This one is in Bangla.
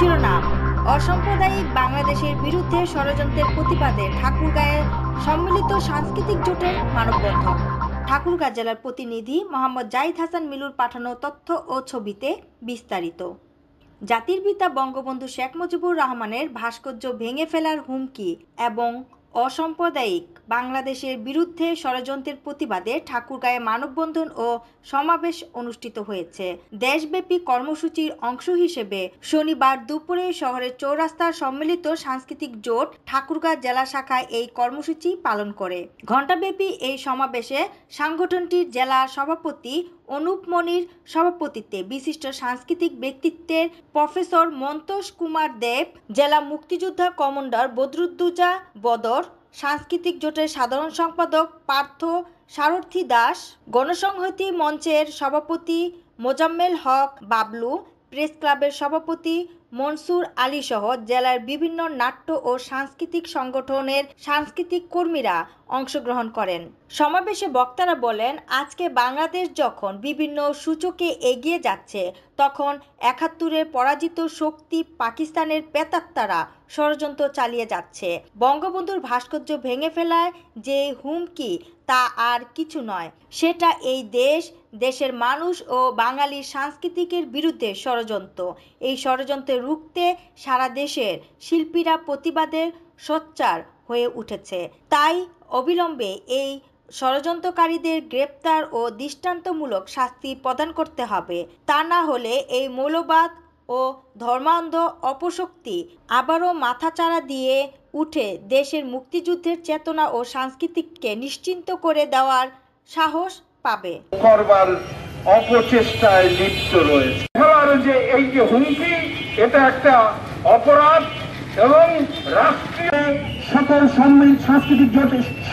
শিরোনাম অসাম্প্রদায়িক বাংলাদেশের বিরুদ্ধে ষড়যন্ত্রের প্রতিবাদে ঠাকুরগাঁয়ে সম্মিলিত সাংস্কৃতিক জোটের মানববন্ধন। ঠাকুরগাঁ জেলার প্রতিনিধি মোহাম্মদ জাহিদ হাসান মিলুর পাঠানো তথ্য ও ছবিতে বিস্তারিত। জাতির পিতা বঙ্গবন্ধু শেখ মুজিবুর রহমানের ভাস্কর্য ভেঙে ফেলার হুমকি এবং অসাম্প্রদায়িক বাংলাদেশের বিরুদ্ধে ষড়যন্ত্রের প্রতিবাদে ঠাকুরগাঁয়ে মানববন্ধন ও সমাবেশ অনুষ্ঠিত হয়েছে। দেশব্যাপী কর্মসূচির অংশ হিসেবে শনিবার দুপুরে শহরের চৌরাস্তার সম্মিলিত সাংস্কৃতিক জোট ঠাকুরগাঁ জেলা শাখায় এই কর্মসূচি পালন করে। ঘণ্টাব্যাপী এই সমাবেশে সংগঠনটির জেলা সভাপতি অনুপমনির সভাপতিত্বে বিশিষ্ট সাংস্কৃতিক ব্যক্তিত্বের প্রফেসর মন্তোষ কুমার দে, জেলা মুক্তিযোদ্ধা কমান্ডার বদরুদ্বোজ্জা বদর, সাংস্কৃতিক জোটের সাধারণ সম্পাদক পার্থ সারথী দাস, গণসংহতি মঞ্চের সভাপতি মোজামেল হক বাবলু, প্রেস ক্লাবের সভাপতি মনसूर आली सह জেলার বিভিন্ন নাট্য ও সাংস্কৃতিক সংগঠনের সাংস্কৃতিক কর্মীরা অংশগ্রহণ করেন। সমাবেশে বক্তারা বলেন, আজকে বাংলাদেশ যখন বিভিন্ন সূচকে এগিয়ে যাচ্ছে, তখন ৭১-এর পরাজিত শক্তি পাকিস্তানের পেতাত্তারা ষড়যন্ত্র চালিয়ে যাচ্ছে। বঙ্গবন্ধুর ভাস্কর্য ভেঙে ফেলায় যে হুমকি, তা আর কিছু নয়, সেটা এই দেশ, দেশের মানুষ ও বাঙালির সাংস্কৃতিকের বিরুদ্ধে ষড়যন্ত্র। এই ষড়যন্ত্রের রুখতে সারা দেশের শিল্পীরা প্রতিবাদের সোচ্চার হয়ে উঠেছে। তাই অবিলম্বে এই ষড়যন্ত্রকারীদের গ্রেপ্তার ও দৃষ্টান্তমূলক শাস্তি প্রদান করতে হবে। তা না হলে এই মৌলবাদ ও ধর্মান্ধ অপশক্তি আবারও মাথাচাড়া দিয়ে উঠে দেশের মুক্তিযুদ্ধের চেতনা ও সংস্কৃতিকে নিশ্চিন্ত করে দেওয়ার সাহস পাবে। অপচেষ্টায় লিপ্ত রয়েছে। যে এই যে হুমকি, এটা একটা অপরাধ এবং রাষ্ট্রীয় সকল সম্মিলিত সাংস্কৃতিক জোটের